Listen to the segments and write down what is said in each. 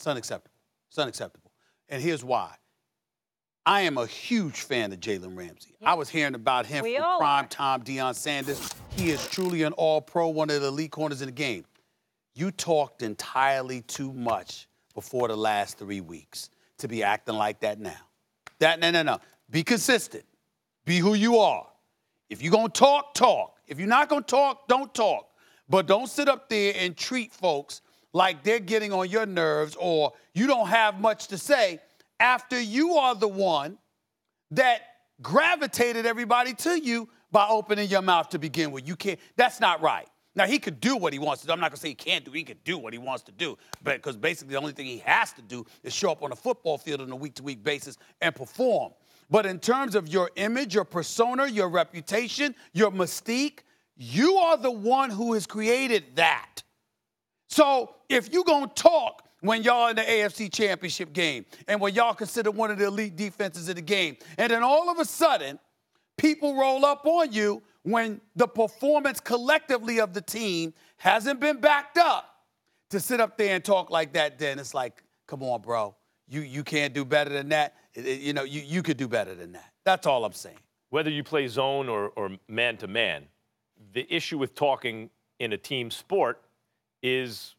It's unacceptable. It's unacceptable. And here's why. I am a huge fan of Jalen Ramsey. Yeah. I was hearing about him from Prime Time, Deion Sanders. He is truly an all-pro, one of the elite corners in the game. You talked entirely too much before the last 3 weeks to be acting like that now. No. Be consistent. Be who you are. If you're going to talk, talk. If you're not going to talk, don't talk. But don't sit up there and treat folks like they're getting on your nerves or you don't have much to say after you are the one that gravitated everybody to you by opening your mouth to begin with. You can't. That's not right. Now, he could do what he wants to do. I'm not going to say he can't do. He could do what he wants to do. Because basically the only thing he has to do is show up on a football field on a week-to-week basis and perform. But in terms of your image, your persona, your reputation, your mystique, you are the one who has created that. So if you're going to talk when y'all in the AFC championship game and when y'all consider one of the elite defenses in the game, and then all of a sudden people roll up on you when the performance collectively of the team hasn't been backed up, to sit up there and talk like that, then it's like, come on, bro. You can't do better than that. You know, you could do better than that. That's all I'm saying. Whether you play zone or man-to-man, the issue with talking in a team sport is,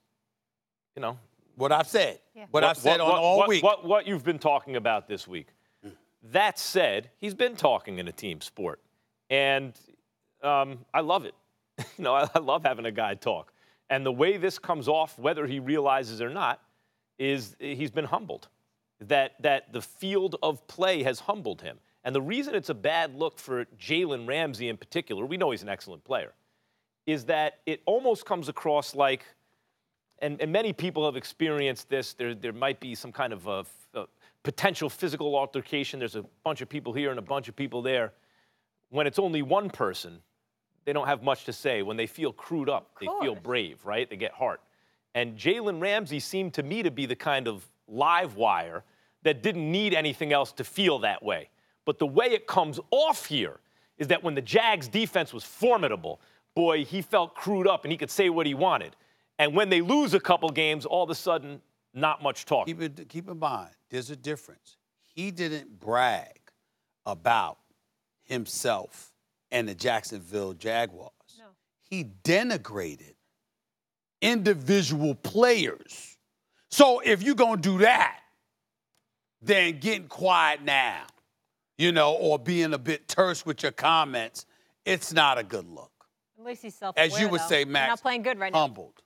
you know, what I've said. Yeah. What I've said all week. What you've been talking about this week. Mm. That said, he's been talking in a team sport. And I love it. You know, I love having a guy talk. And the way this comes off, whether he realizes or not, is he's been humbled. That the field of play has humbled him. And the reason it's a bad look for Jalen Ramsey in particular, we know he's an excellent player, is that it almost comes across like, and many people have experienced this, there might be some kind of a potential physical altercation. There's a bunch of people here and a bunch of people there. When it's only one person, they don't have much to say. When they feel crewed up, they feel brave, right? They get heart. And Jalen Ramsey seemed to me to be the kind of live wire that didn't need anything else to feel that way. But the way it comes off here is that when the Jags' defense was formidable, boy, he felt crewed up and he could say what he wanted. And when they lose a couple games, all of a sudden, not much talk. Keep in mind, there's a difference. He didn't brag about himself and the Jacksonville Jaguars. No. He denigrated individual players. So if you're going to do that, then getting quiet now, you know, or being a bit terse with your comments, it's not a good look. At least he's self-aware, as you would say, Max, not playing good right now. Humbled.